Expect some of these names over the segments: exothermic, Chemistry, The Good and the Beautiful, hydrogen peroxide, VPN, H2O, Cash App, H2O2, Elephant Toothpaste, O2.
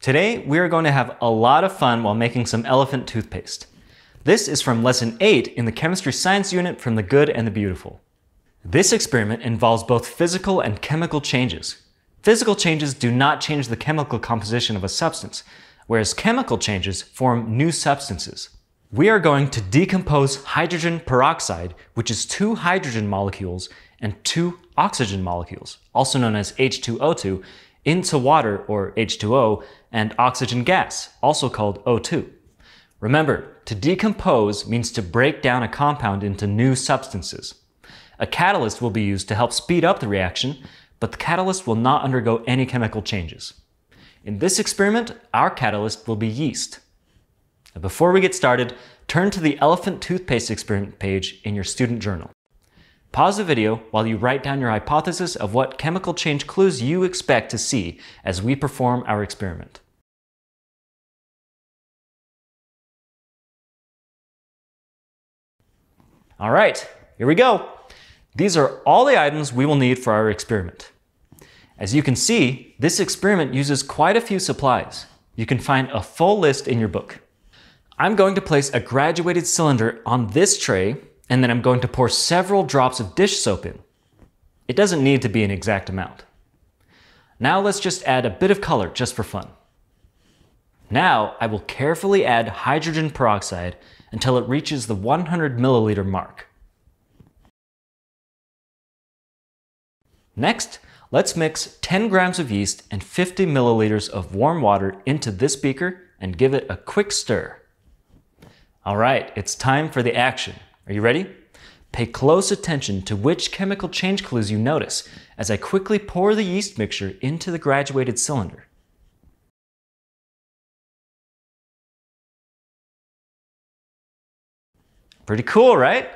Today, we are going to have a lot of fun while making some elephant toothpaste. This is from lesson 8 in the chemistry science unit from The Good and the Beautiful. This experiment involves both physical and chemical changes. Physical changes do not change the chemical composition of a substance, whereas chemical changes form new substances. We are going to decompose hydrogen peroxide, which is 2 hydrogen molecules and 2 oxygen molecules, also known as H2O2, into water, or H2O, and oxygen gas, also called O2. Remember, to decompose means to break down a compound into new substances. A catalyst will be used to help speed up the reaction, but the catalyst will not undergo any chemical changes. In this experiment, our catalyst will be yeast. Now, before we get started, turn to the elephant toothpaste experiment page in your student journal. Pause the video while you write down your hypothesis of what chemical change clues you expect to see as we perform our experiment. All right, here we go. These are all the items we will need for our experiment. As you can see, this experiment uses quite a few supplies. You can find a full list in your book. I'm going to place a graduated cylinder on this tray, and then I'm going to pour several drops of dish soap in. It doesn't need to be an exact amount. Now let's just add a bit of color just for fun. Now I will carefully add hydrogen peroxide until it reaches the 100 milliliter mark. Next, let's mix 10 grams of yeast and 50 milliliters of warm water into this beaker and give it a quick stir. All right, it's time for the action. Are you ready? Pay close attention to which chemical change clues you notice as I quickly pour the yeast mixture into the graduated cylinder. Pretty cool, right?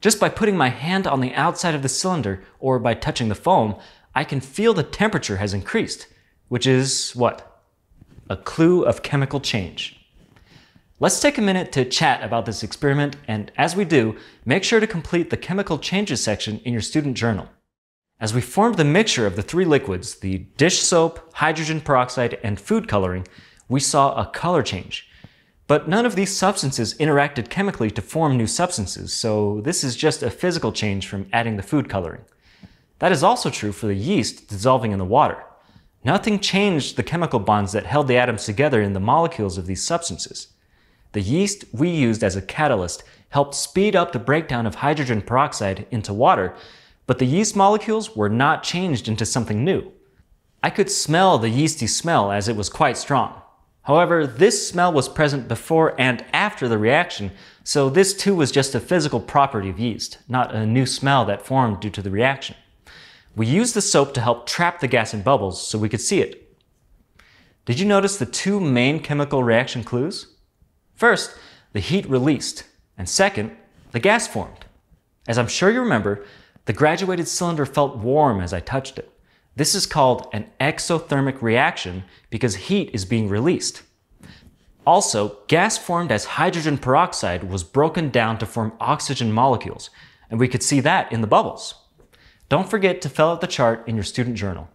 Just by putting my hand on the outside of the cylinder or by touching the foam, I can feel the temperature has increased, which is what? A clue of chemical change. Let's take a minute to chat about this experiment, and as we do, make sure to complete the chemical changes section in your student journal. As we formed the mixture of the 3 liquids, the dish soap, hydrogen peroxide, and food coloring, we saw a color change. But none of these substances interacted chemically to form new substances, so this is just a physical change from adding the food coloring. That is also true for the yeast dissolving in the water. Nothing changed the chemical bonds that held the atoms together in the molecules of these substances. The yeast we used as a catalyst helped speed up the breakdown of hydrogen peroxide into water, but the yeast molecules were not changed into something new. I could smell the yeasty smell as it was quite strong. However, this smell was present before and after the reaction, so this too was just a physical property of yeast, not a new smell that formed due to the reaction. We used the soap to help trap the gas in bubbles so we could see it. Did you notice the 2 main chemical reaction clues? First, the heat released, and second, the gas formed. As I'm sure you remember, the graduated cylinder felt warm as I touched it. This is called an exothermic reaction because heat is being released. Also, gas formed as hydrogen peroxide was broken down to form oxygen molecules, and we could see that in the bubbles. Don't forget to fill out the chart in your student journal.